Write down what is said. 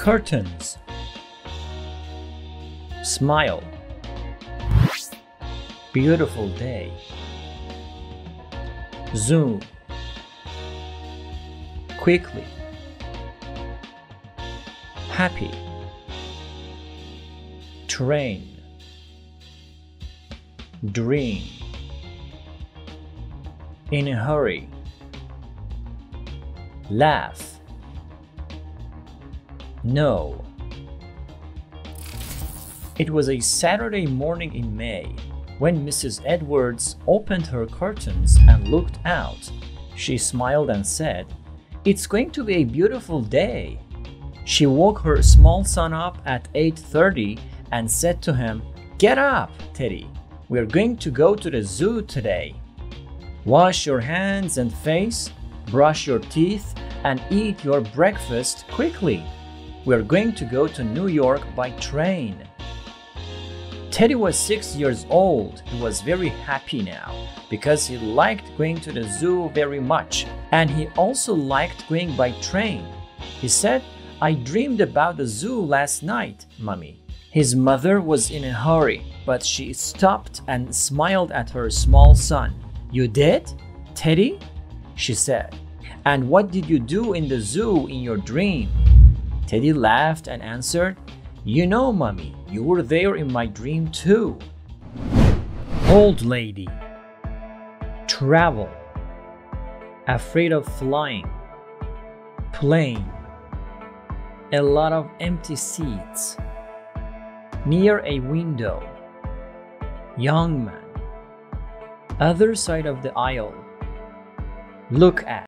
Curtains. Smile. Beautiful day. Zoom. Quickly. Happy. Train. Dream. In a hurry. Laugh. No. It was a Saturday morning in May. When Mrs. Edwards opened her curtains and looked out, she smiled and said, "It's going to be a beautiful day." She woke her small son up at 8:30 and said to him, "Get up, Teddy. We're going to go to the zoo today. Wash your hands and face, brush your teeth, and eat your breakfast quickly. We're going to go to New York by train." Teddy was 6 years old. He was very happy now because he liked going to the zoo very much, and he also liked going by train. He said, "I dreamed about the zoo last night, Mommy." His mother was in a hurry, but she stopped and smiled at her small son. "You did, Teddy?" she said. "And what did you do in the zoo in your dream?" Teddy laughed and answered, "You know, Mommy, you were there in my dream too." Old lady. Travel. Afraid of flying. Plane. A lot of empty seats. Near a window. Young man. Other side of the aisle. Look at.